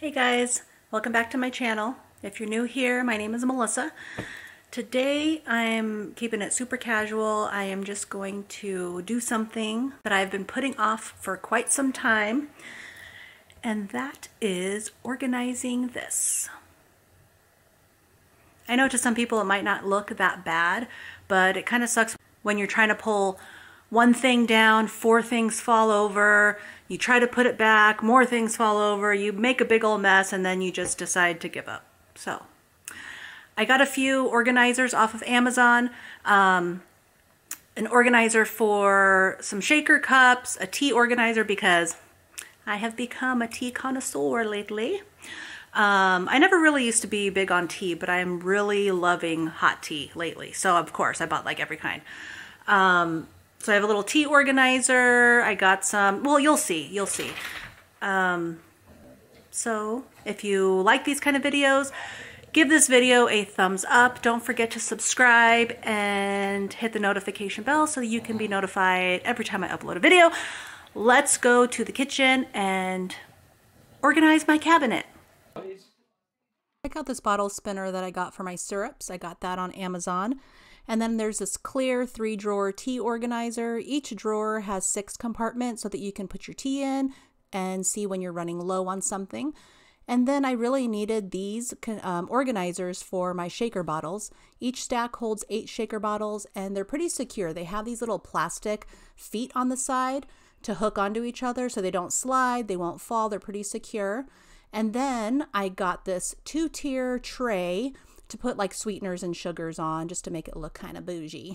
Hey guys, welcome back to my channel. If you're new here, my name is Melissa. Today I'm keeping it super casual. I am just going to do something that I've been putting off for quite some time, and that is organizing this. I know to some people it might not look that bad, but it kind of sucks when you're trying to pull one thing down, four things fall over, you try to put it back, more things fall over, you make a big old mess, and then you just decide to give up. So I got a few organizers off of Amazon, an organizer for some shaker cups, a tea organizer because I have become a tea connoisseur lately. I never really used to be big on tea, but I'm really loving hot tea lately. So of course I bought like every kind. So I have a little tea organizer. I got some, well, you'll see. So if you like these kind of videos, give this video a thumbs up. Don't forget to subscribe and hit the notification bell so you can be notified every time I upload a video. Let's go to the kitchen and organize my cabinet. Check out this bottle spinner that I got for my syrups. I got that on Amazon. And then there's this clear 3-drawer tea organizer. Each drawer has 6 compartments so that you can put your tea in and see when you're running low on something. And then I really needed these organizers for my shaker bottles. Each stack holds 8 shaker bottles, and they're pretty secure. They have these little plastic feet on the side to hook onto each other so they don't slide, they won't fall, they're pretty secure. And then I got this 2-tier tray to put like sweeteners and sugars on just to make it look kind of bougie.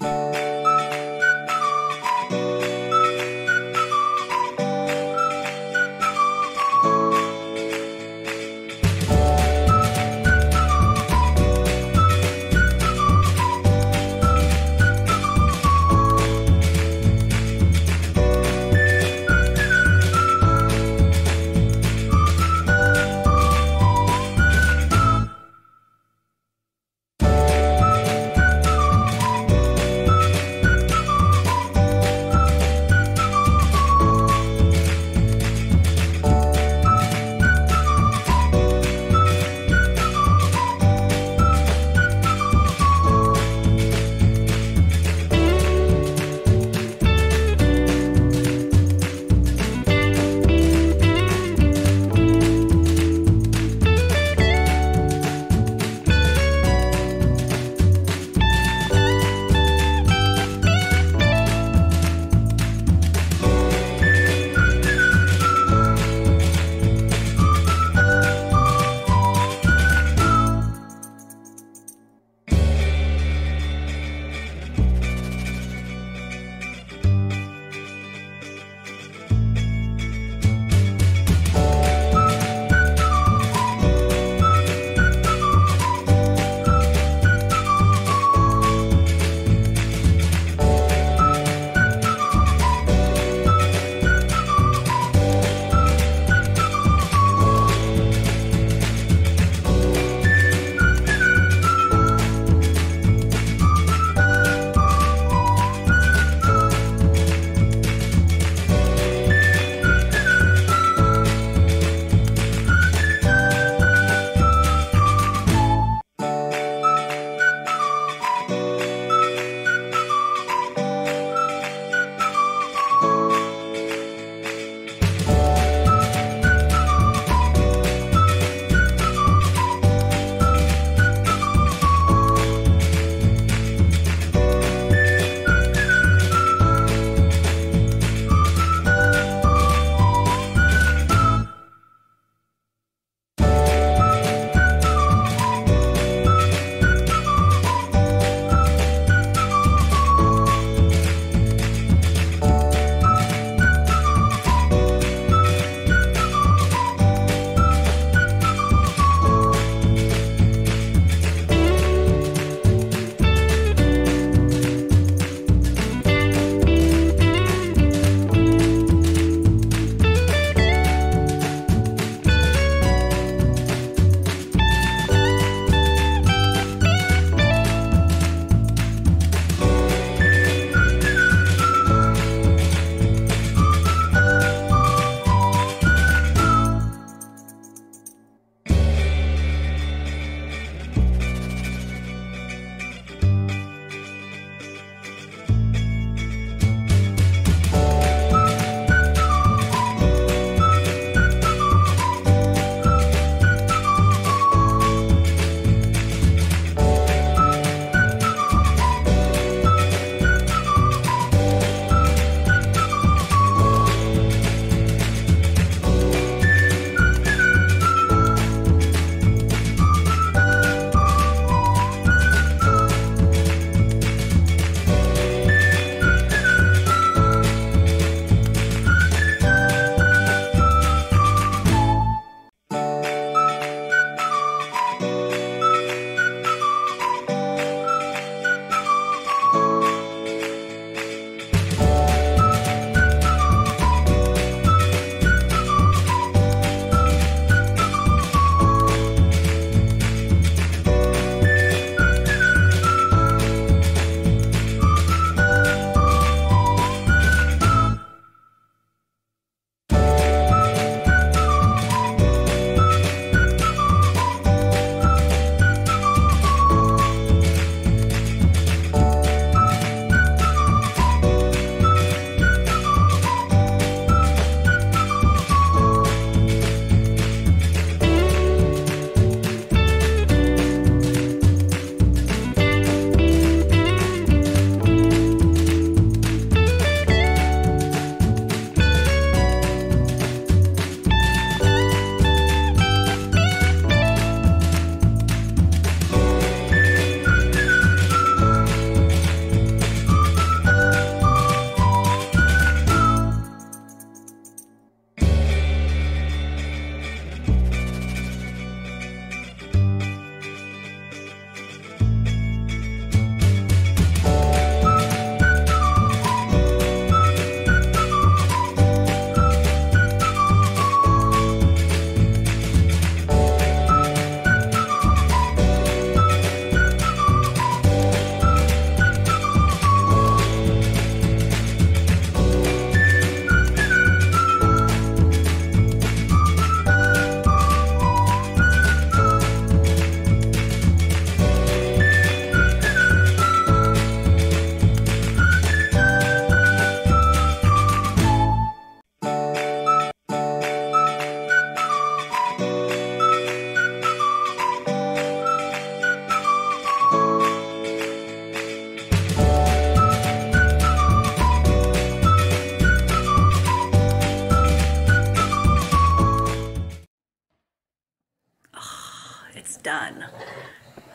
it's done.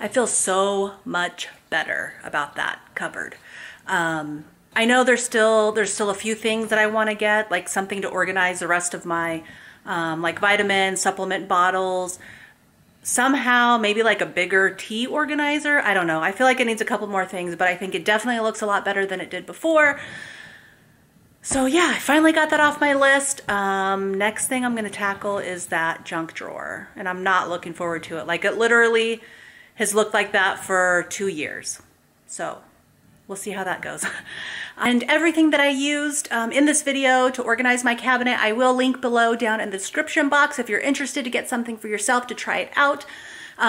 I feel so much better about that cupboard. I know there's still a few things that I want to get, like something to organize the rest of my like vitamin supplement bottles. Somehow, maybe like a bigger tea organizer. I don't know. I feel like it needs a couple more things, but I think it definitely looks a lot better than it did before. So yeah, I finally got that off my list. Next thing I'm going to tackle is that junk drawer, and I'm not looking forward to it. Like, it literally has looked like that for 2 years. So we'll see how that goes. And everything that I used in this video to organize my cabinet, I will link below down in the description box if you're interested to get something for yourself to try it out.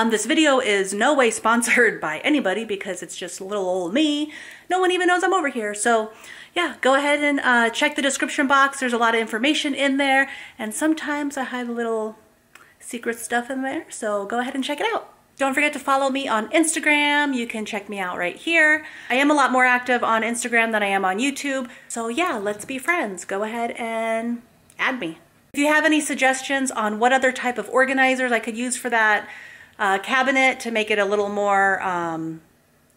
This video is no way sponsored by anybody because it's just little old me. No one even knows I'm over here. So yeah, go ahead and check the description box. There's a lot of information in there, and sometimes I hide a little secret stuff in there. So go ahead and check it out. Don't forget to follow me on Instagram. You can check me out right here. I am a lot more active on Instagram than I am on YouTube. So yeah, let's be friends. Go ahead and add me. If you have any suggestions on what other type of organizers I could use for that cabinet to make it a little more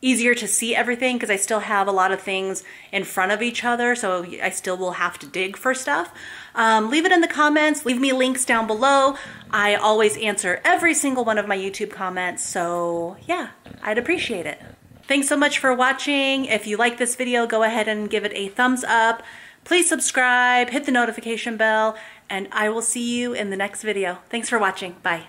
easier to see everything, because I still have a lot of things in front of each other, so I still will have to dig for stuff. Leave it in the comments. Leave me links down below. I always answer every single one of my YouTube comments, so yeah, I'd appreciate it. Thanks so much for watching. If you like this video, go ahead and give it a thumbs up. Please subscribe, hit the notification bell, and I will see you in the next video. Thanks for watching. Bye.